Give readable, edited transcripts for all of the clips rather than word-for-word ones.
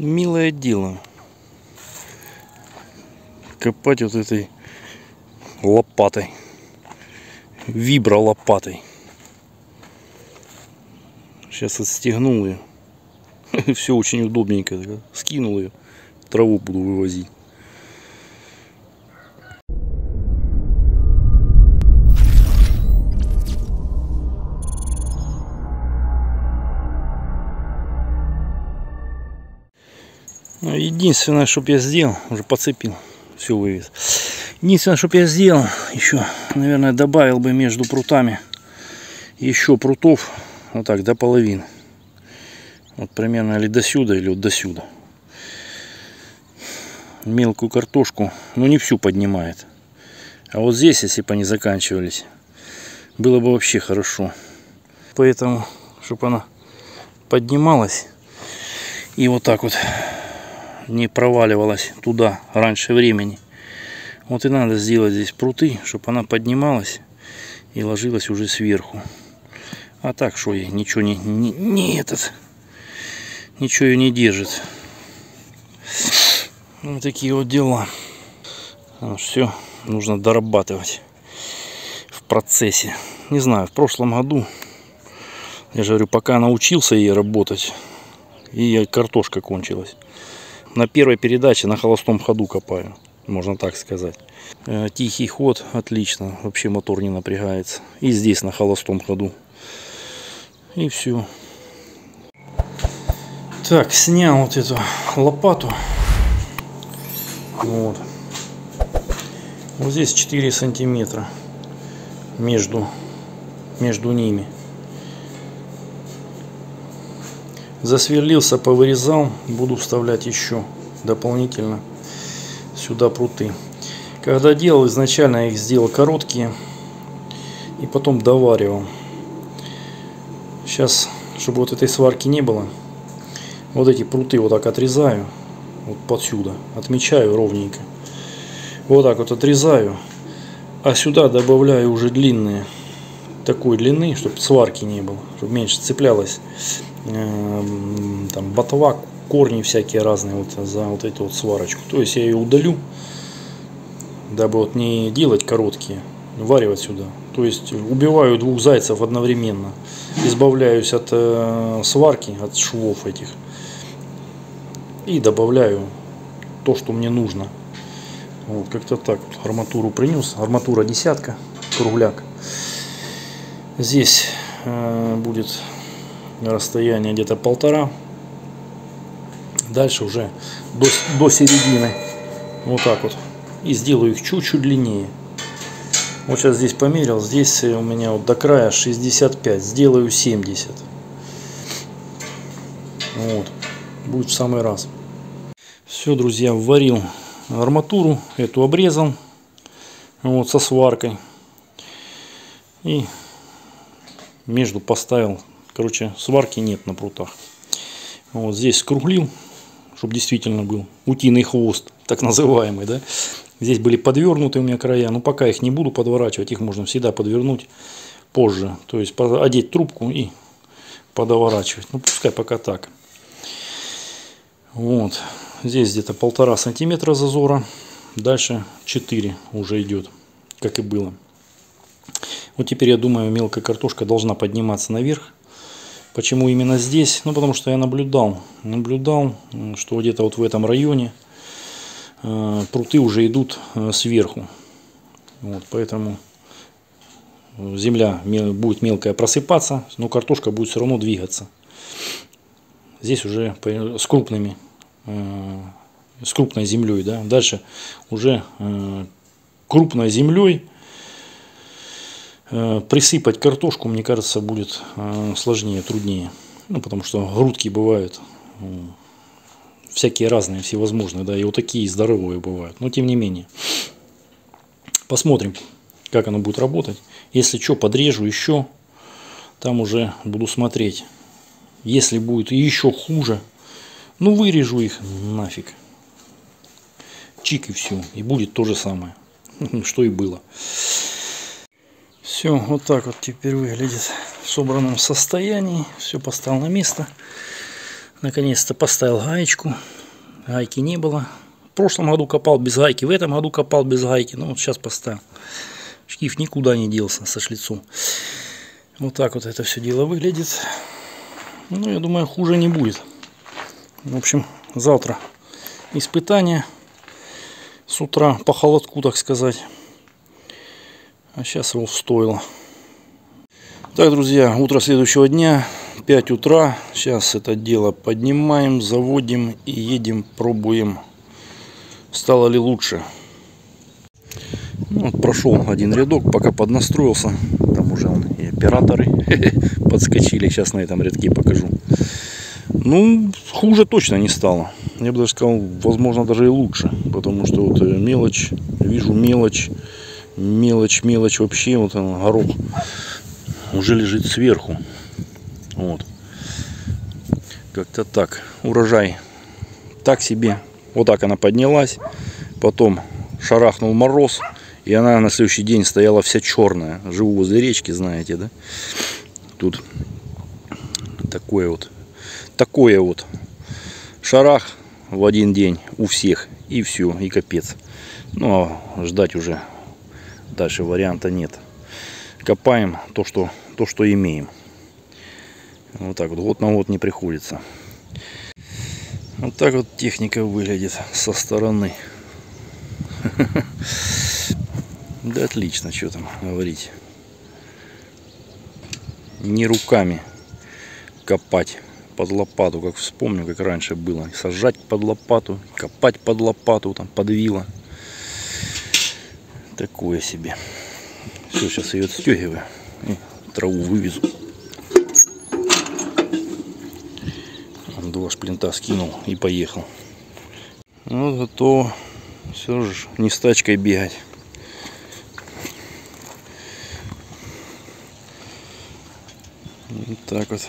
милое дело копать вот этой лопатой, вибролопатой. Сейчас отстегнул ее. Все очень удобненько. Скинул ее. Траву буду вывозить. Единственное, что я сделал, уже подцепил, все вывез. Единственное, что я сделал, еще, наверное, добавил бы между прутами еще прутов, вот так, до половины. Вот примерно или до сюда, или вот до сюда. Мелкую картошку, ну не всю поднимает. А вот здесь, если бы они заканчивались, было бы вообще хорошо. Поэтому, чтобы она поднималась и вот так вот не проваливалась туда раньше времени. Вот и надо сделать здесь пруты, чтобы она поднималась и ложилась уже сверху. А так, что ей ничего ничего ее не держит. Вот такие вот дела. Все нужно дорабатывать в процессе. Не знаю, в прошлом году, я же говорю, пока научился ей работать, и картошка кончилась. На первой передаче на холостом ходу копаю, можно так сказать. Тихий ход, отлично, вообще мотор не напрягается. И здесь на холостом ходу. И все. Так, снял вот эту лопату. Вот, вот здесь 4 сантиметра между ними. Засверлился, повырезал, буду вставлять еще дополнительно сюда пруты. Когда делал, изначально я их сделал короткие и потом доваривал. Сейчас, чтобы вот этой сварки не было, вот эти пруты вот так отрезаю, вот подсюда, отмечаю ровненько, вот так вот отрезаю, а сюда добавляю уже длинные, такой длины, чтобы сварки не было, чтобы меньше цеплялось там ботва, корни всякие разные вот за вот эту вот сварочку. То есть я ее удалю, дабы вот не делать короткие, варивать сюда. То есть убиваю двух зайцев одновременно, избавляюсь от сварки, от швов этих, и добавляю то, что мне нужно. Вот как-то так. Арматуру принес, арматура десятка, кругляк. Здесь будет расстояние где-то 1,5, дальше уже до середины, вот так вот, и сделаю их чуть-чуть длиннее. Вот сейчас здесь померил, здесь у меня вот до края 65, сделаю 70, вот будет в самый раз. Все, друзья, варил арматуру эту, обрезал вот со сваркой и между поставил. Короче, сварки нет на прутах. Вот здесь скруглил, чтобы действительно был утиный хвост, так называемый, да. Здесь были подвернуты у меня края, но пока их не буду подворачивать, их можно всегда подвернуть позже. То есть одеть трубку и подоворачивать. Ну пускай пока так. Вот здесь где-то 1,5 сантиметра зазора, дальше 4 уже идет, как и было. Вот теперь я думаю, мелкая картошка должна подниматься наверх. Почему именно здесь? Ну, потому что я наблюдал, что где-то вот в этом районе пруты уже идут сверху. Вот, поэтому земля будет мелкая просыпаться, но картошка будет все равно двигаться. Здесь уже с крупной землей, да? Дальше уже крупной землей присыпать картошку, мне кажется, будет сложнее, труднее. Ну, потому что грудки бывают всякие разные, всевозможные, да, и вот такие здоровые бывают. Но тем не менее, посмотрим, как оно будет работать. Если что, подрежу еще, там уже буду смотреть. Если будет еще хуже, ну, вырежу их нафиг. Чик, и все. И будет то же самое, что и было. Все, вот так вот теперь выглядит в собранном состоянии. Все поставил на место. Наконец-то поставил гаечку. Гайки не было. В прошлом году копал без гайки, в этом году копал без гайки. Ну вот сейчас поставил. Шкив никуда не делся со шлицом. Вот так вот это все дело выглядит. Ну, я думаю, хуже не будет. В общем, завтра испытание. С утра по холодку, так сказать. А сейчас его стоило. Так, друзья, утро следующего дня. 5 утра. Сейчас это дело поднимаем, заводим и едем, пробуем. Стало ли лучше? Ну, вот прошел один рядок, пока поднастроился. Там уже он, и операторы подскочили. Сейчас на этом рядке покажу. Ну, хуже точно не стало. Я бы даже сказал, возможно, даже и лучше. Потому что вот мелочь, вижу мелочь вообще. Вот он, горох уже лежит сверху. Вот. Как-то так. Урожай так себе. Вот так она поднялась. Потом шарахнул мороз. И она на следующий день стояла вся черная. Живу возле речки, знаете, да? Тут такое вот шарах в один день у всех. И все, и капец. Ну, а ждать уже дальше варианта нет. Копаем то, что имеем. Вот так вот, год на год не приходится. Вот так вот техника выглядит со стороны. Да отлично, что там говорить. Не руками копать под лопату, как вспомню, как раньше было. Сажать под лопату, копать под лопату, там под вило. Такое себе. Все, сейчас ее отстегиваю. Траву вывезу. Два шплинта скинул и поехал. Ну, зато все же не с тачкой бегать. Вот так вот.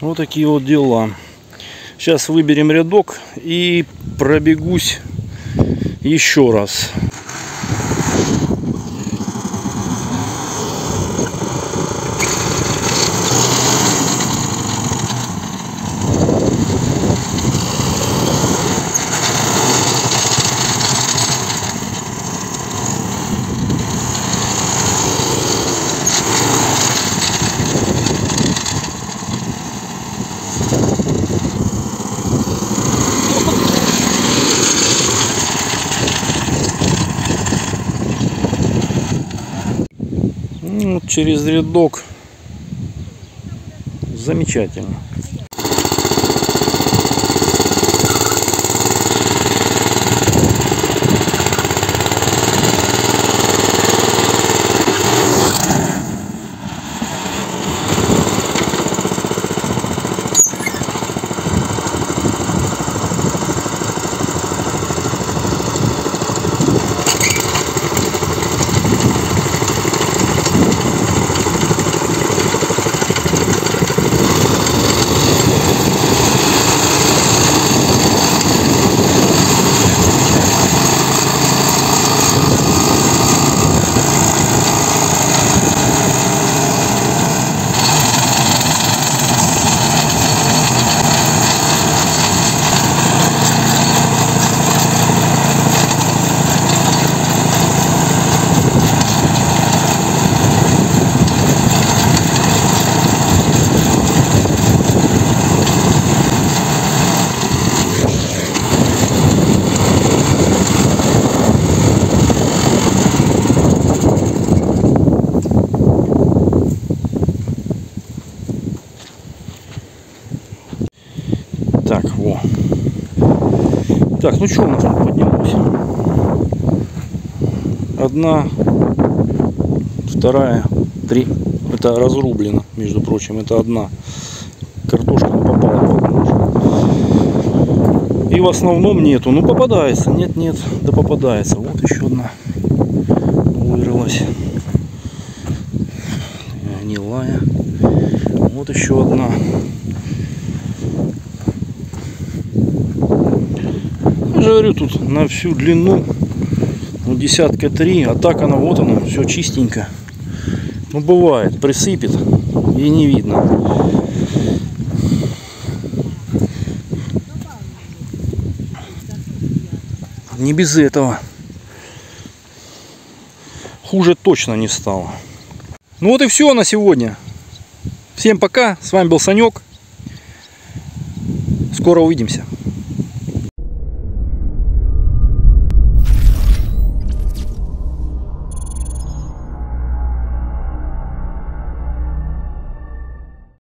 Вот такие вот дела. Сейчас выберем рядок и пробегусь еще раз. Через рядок Замечательно. Так, ну что у нас тут поднялось? Одна, вторая, три. Это разрублено, между прочим, это одна. Картошка попала под нож. И в основном нету. Ну попадается, нет, да попадается. Вот еще одна вырвалась. Гнилая. Вот еще одна. Говорю, тут на всю длину, ну, десятка три, а так она, вот она, все чистенько. Ну бывает, присыпет и не видно. Не без этого. Хуже точно не стало. Ну вот и все на сегодня. Всем пока, с вами был Санек. Скоро увидимся.